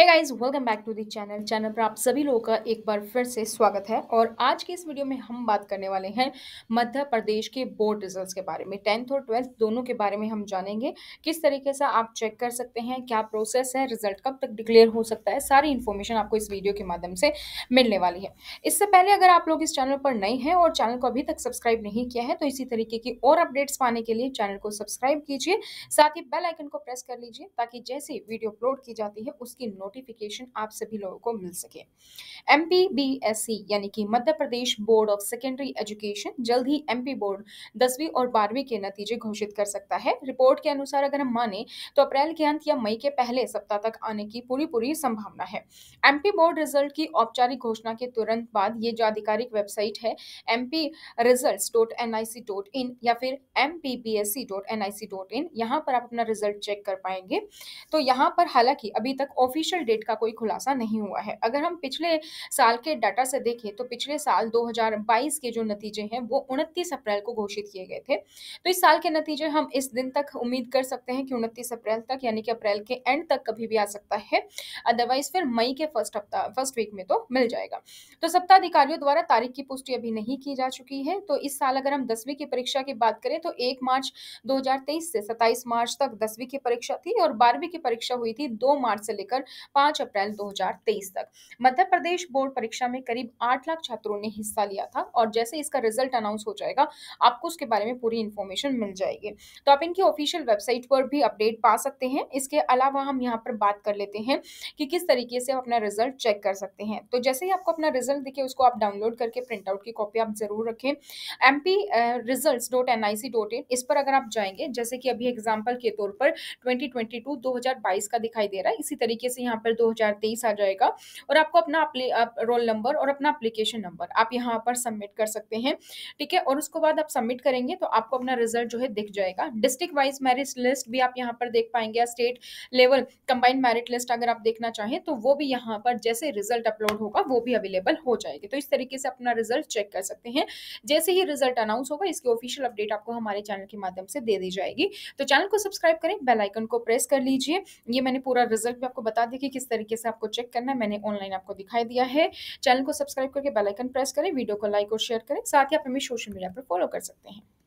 Hey guys welcome back to the channel पर आप सभी लोगों का एक बार फिर से स्वागत है। और आज के इस वीडियो में हम बात करने वाले हैं मध्य प्रदेश के बोर्ड रिजल्ट्स के बारे में। 10th और 12th दोनों के बारे में हम जानेंगे, किस तरीके से आप चेक कर सकते हैं, क्या प्रोसेस है, रिजल्ट कब तक डिक्लेयर हो सकता है, सारी इन्फॉर्मेशन आपको इस वीडियो के माध्यम से मिलने वाली है। इससे पहले अगर आप लोग इस चैनल पर नए हैं और चैनल को अभी तक सब्सक्राइब नहीं किया है तो इसी तरीके की और अपडेट्स पाने के लिए चैनल को सब्सक्राइब कीजिए, साथ ही बेल आइकन को प्रेस कर लीजिए ताकि जैसे वीडियो अपलोड की जाती है उसकी नोटिफिकेशन आप सभी लोगों को मिल सके। MPBSE यानी कि Madhya Pradesh board of secondary education जल्द ही MP बोर्ड 10वीं और 12वीं के नतीजे घोषित कर सकता है। रिपोर्ट के अनुसार अगर हम माने तो अप्रैल के अंत या मई के पहले सप्ताह तक आने की पूरी संभावना है। MP बोर्ड रिजल्ट की औपचारिक घोषणा के तुरंत बाद ये जो आधिकारिक वेबसाइट है mpresults.nic.in या फिर mpbse.nic.in, यहाँ पर आप अपना रिजल्ट चेक कर पाएंगे। तो यहाँ पर हालांकि अभी तक ऑफिशियल डेट का कोई खुलासा नहीं हुआ है। अगर हम पिछले साल के डाटा से देखें तो पिछले साल 2022 के जो नतीजे हैं वो 29 अप्रैल को घोषित किए गए थे। तो इस साल के नतीजे हम इस दिन तक उम्मीद कर सकते हैं कि 29 अप्रैल तक यानी कि अप्रैल के एंड तक कभी भी आ सकता है, अदरवाइज फिर मई के फर्स्ट वीक में तो मिल जाएगा। तो सत्ताधिकारियों द्वारा तारीख की पुष्टि अभी नहीं की जा चुकी है। तो इस साल अगर हम 10वीं की परीक्षा की बात करें तो 1 मार्च 2023 से 27 मार्च तक 10वीं की परीक्षा थी और 12वीं की परीक्षा हुई थी 2 मार्च से लेकर 5 अप्रैल 2023 तक। मध्य प्रदेश बोर्ड परीक्षा में करीब 8 लाख छात्रों ने हिस्सा लिया था और जैसे इसका रिजल्ट अनाउंस हो जाएगा आपको उसके बारे में पूरी इंफॉर्मेशन मिल जाएगी। तो आप इनकी ऑफिशियल वेबसाइट पर भी अपडेट पा सकते हैं। इसके अलावा हम यहाँ पर बात कर लेते हैं कि किस तरीके से आप अपना रिजल्ट चेक कर सकते हैं। तो जैसे ही आपको अपना रिजल्ट दिखे उसको आप डाउनलोड करके प्रिंट आउट की कॉपी आप जरूर रखें। mpresults.nic.in इस पर अगर आप जाएंगे, जैसे कि अभी एग्जाम्पल के तौर पर 2022 का दिखाई दे रहा है, इसी तरीके से यहाँ पर 2023 आ जाएगा और आपको अपना रोल नंबर और अपना एप्लीकेशन नंबर आप यहाँ पर सबमिट कर सकते हैं, ठीक है। और उसको बाद आप सबमिट करेंगे तो आपको अपना रिजल्ट जो है दिख जाएगा। डिस्ट्रिक्ट वाइज मेरिट लिस्ट भी आप यहाँ पर देख पाएंगे, state level combined merit list अगर आप देखना चाहें तो वो भी यहाँ पर जैसे रिजल्ट अपलोड होगा वो भी अवेलेबल हो जाएगी। तो इस तरीके से अपना रिजल्ट चेक कर सकते हैं। जैसे ही रिजल्ट अनाउंस होगा इसकी ऑफिशियल अपडेट आपको हमारे चैनल के माध्यम से दे दी जाएगी। तो चैनल को सब्सक्राइब करें, बेल आइकन को प्रेस कर लीजिए। ये मैंने पूरा रिजल्ट भी आपको बता देखिए किस तरीके से आपको चेक करना है, मैंने ऑनलाइन आपको दिखाई दिया है। चैनल को सब्सक्राइब करके बेल आइकन प्रेस करें, वीडियो को लाइक और शेयर करें, साथ ही आप हमें सोशल मीडिया पर फॉलो कर सकते हैं।